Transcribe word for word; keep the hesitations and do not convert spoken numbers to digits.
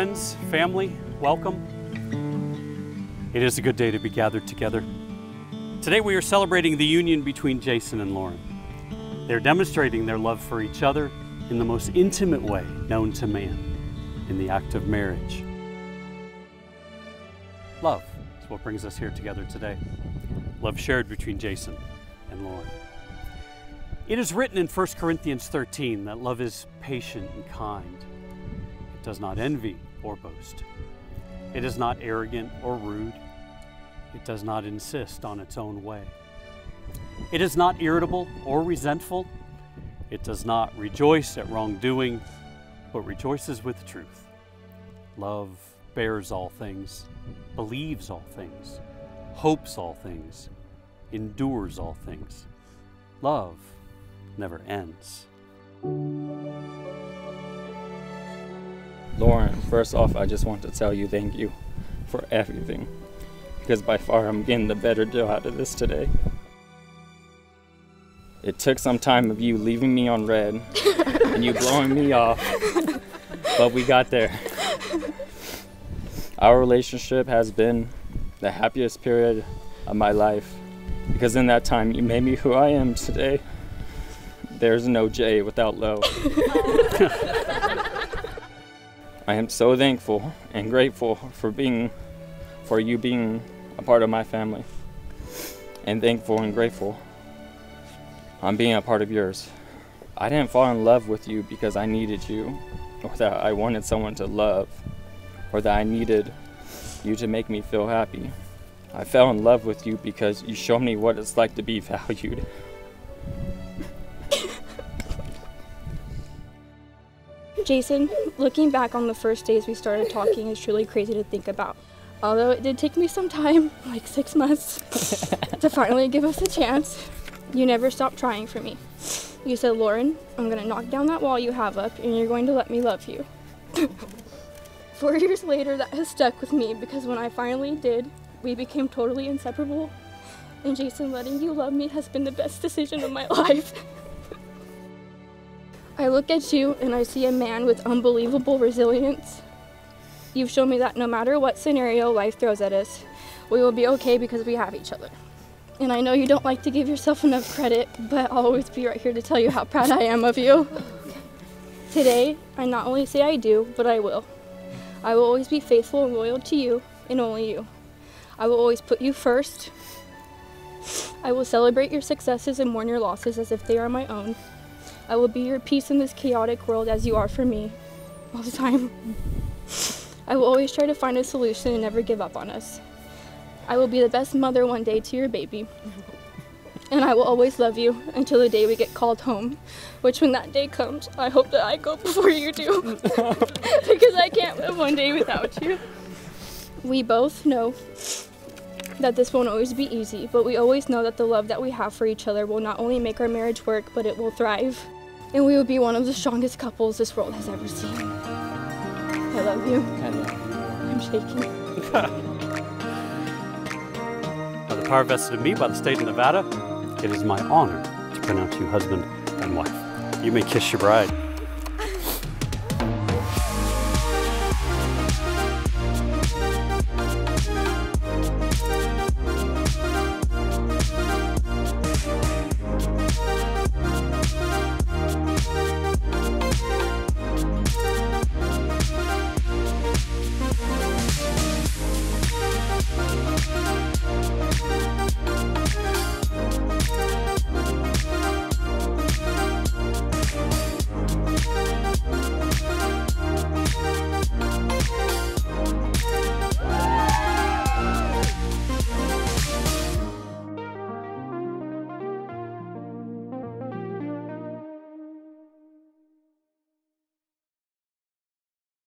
Friends, family, welcome. It is a good day to be gathered together. Today we are celebrating the union between Jason and Loren. They're demonstrating their love for each other in the most intimate way known to man, in the act of marriage. Love is what brings us here together today. Love shared between Jason and Loren. It is written in First Corinthians thirteen that love is patient and kind. It does not envy or boast. It is not arrogant or rude. It does not insist on its own way. It is not irritable or resentful. It does not rejoice at wrongdoing, but rejoices with truth. Love bears all things, believes all things, hopes all things, endures all things. Love never ends. Loren, first off, I just want to tell you thank you for everything, because by far I'm getting the better deal out of this today. It took some time of you leaving me on red and you blowing me off, but we got there. Our relationship has been the happiest period of my life, because in that time you made me who I am today. There's no J without love. I am so thankful and grateful for being, for you being a part of my family, and thankful and grateful I'm being a part of yours. I didn't fall in love with you because I needed you, or that I wanted someone to love, or that I needed you to make me feel happy. I fell in love with you because you showed me what it's like to be valued. Jason, looking back on the first days we started talking is truly crazy to think about. Although it did take me some time, like six months, to finally give us a chance, you never stopped trying for me. You said, "Loren, I'm going to knock down that wall you have up and you're going to let me love you." Four years later, that has stuck with me, because when I finally did, we became totally inseparable, and Jason, letting you love me has been the best decision of my life. I look at you and I see a man with unbelievable resilience. You've shown me that no matter what scenario life throws at us, we will be okay because we have each other. And I know you don't like to give yourself enough credit, but I'll always be right here to tell you how proud I am of you. Today, I not only say I do, but I will. I will always be faithful and loyal to you, and only you. I will always put you first. I will celebrate your successes and mourn your losses as if they are my own. I will be your peace in this chaotic world, as you are for me, all the time. I will always try to find a solution and never give up on us. I will be the best mother one day to your baby. And I will always love you until the day we get called home, which when that day comes, I hope that I go before you do, because I can't live one day without you. We both know that this won't always be easy, but we always know that the love that we have for each other will not only make our marriage work, but it will thrive. And we will be one of the strongest couples this world has ever seen. I love you. I love you. I'm shaking. By the power vested in me by the state of Nevada, it is my honor to pronounce you husband and wife. You may kiss your bride.